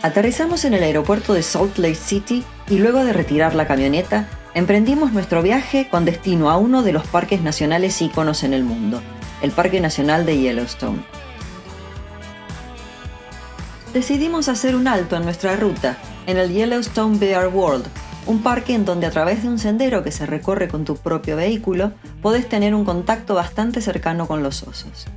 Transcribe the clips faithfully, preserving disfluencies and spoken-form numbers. Aterrizamos en el aeropuerto de Salt Lake City y luego de retirar la camioneta, emprendimos nuestro viaje con destino a uno de los parques nacionales íconos en el mundo, el Parque Nacional de Yellowstone. Decidimos hacer un alto en nuestra ruta, en el Yellowstone Bear World, un parque en donde a través de un sendero que se recorre con tu propio vehículo, podés tener un contacto bastante cercano con los osos.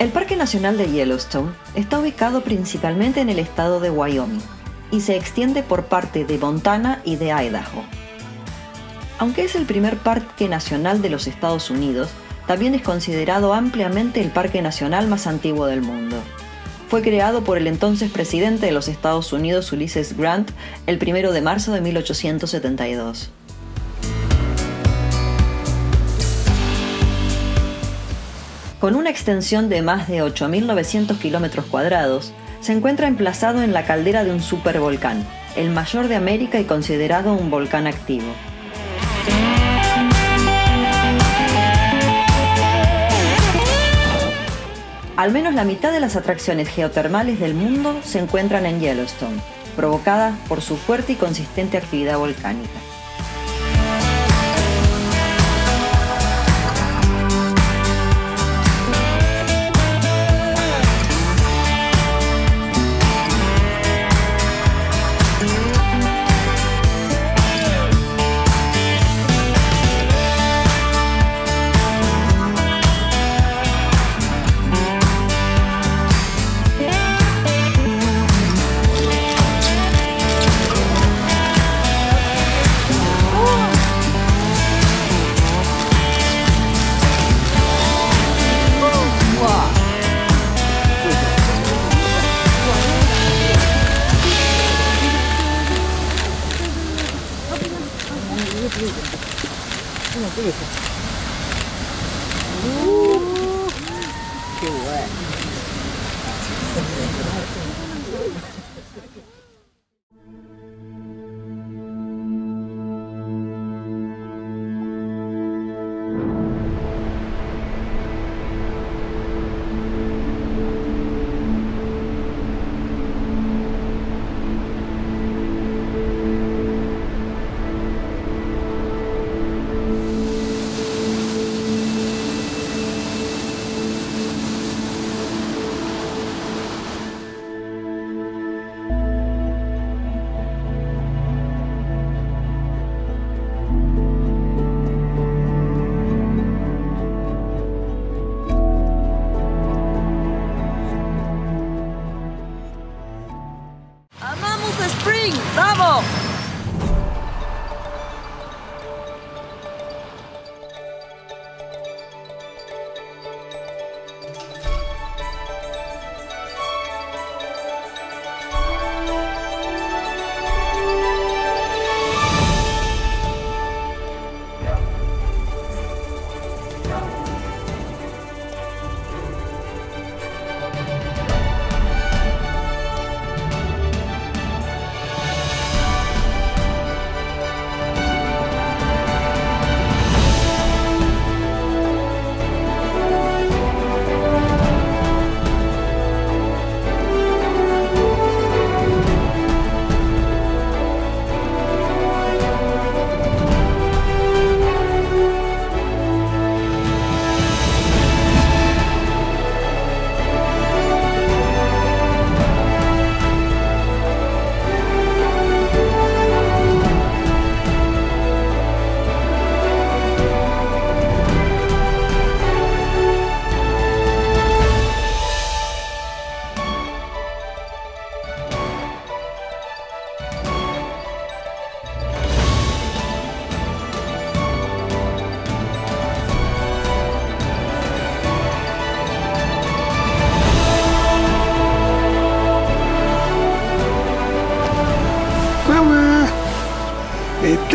El Parque Nacional de Yellowstone está ubicado principalmente en el estado de Wyoming y se extiende por parte de Montana y de Idaho. Aunque es el primer parque nacional de los Estados Unidos, también es considerado ampliamente el parque nacional más antiguo del mundo. Fue creado por el entonces presidente de los Estados Unidos, Ulysses S. Grant, el primero de marzo de mil ochocientos setenta y dos. Con una extensión de más de ocho mil novecientos kilómetros cuadrados, se encuentra emplazado en la caldera de un supervolcán, el mayor de América y considerado un volcán activo. Al menos la mitad de las atracciones geotermales del mundo se encuentran en Yellowstone, provocadas por su fuerte y consistente actividad volcánica.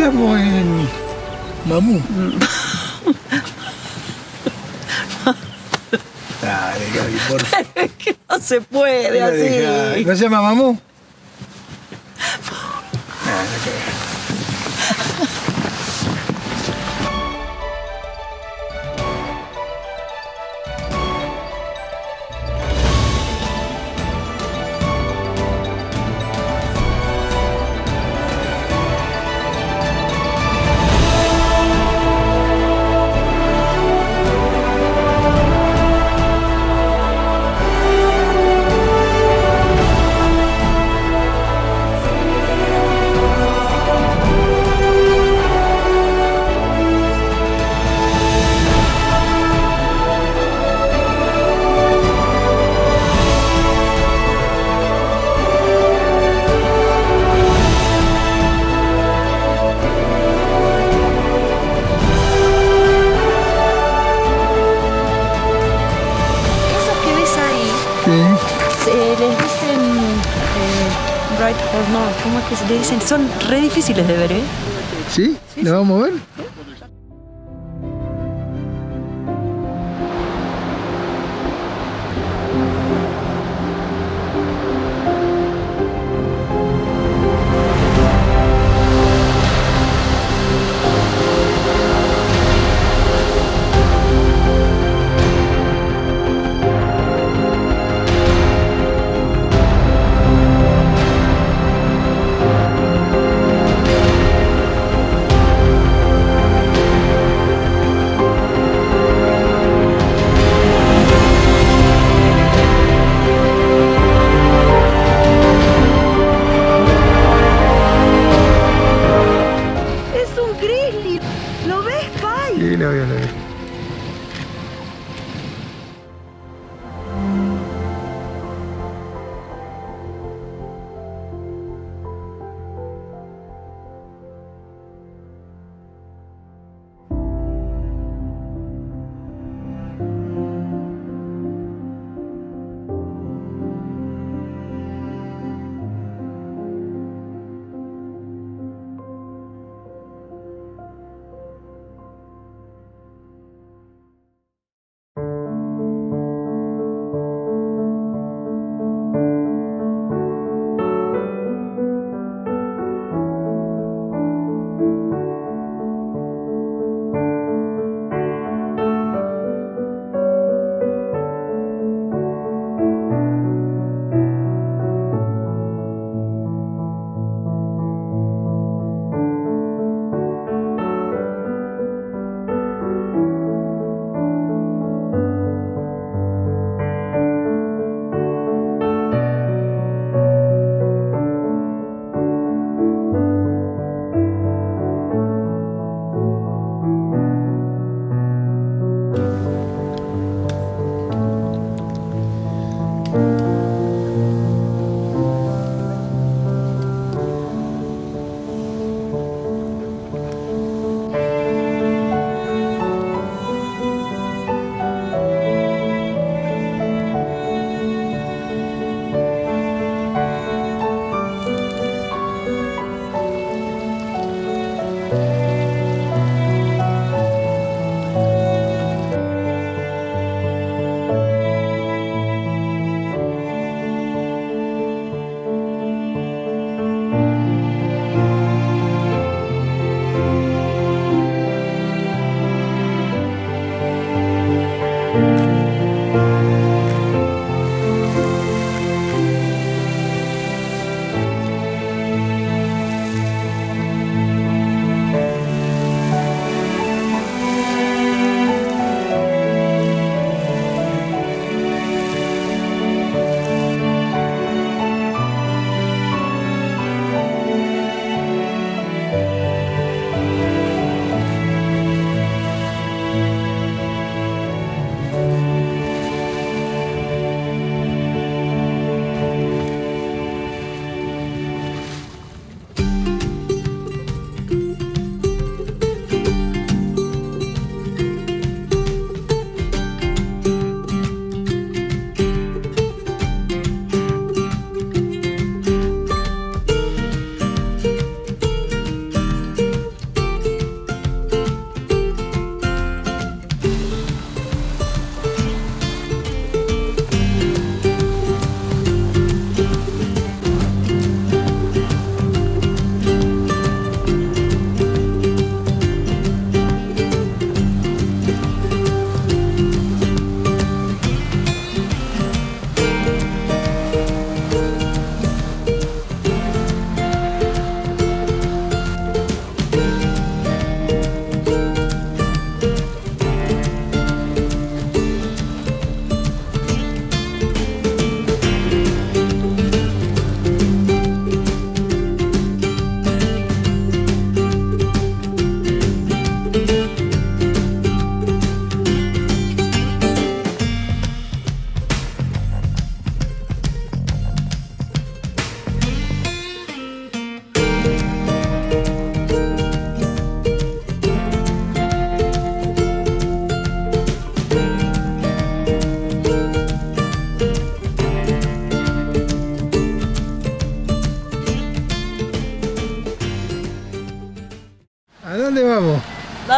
estamos en Mamú. Dale, Gaby, por favor. Es que no se puede Mira así. Dejar. ¿No se llama Mamú? Dale, dicen, son re difíciles de ver, ¿eh? ¿Sí? ¿La vamos a ver?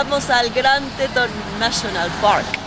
Llegamos al Grand Teton National Park.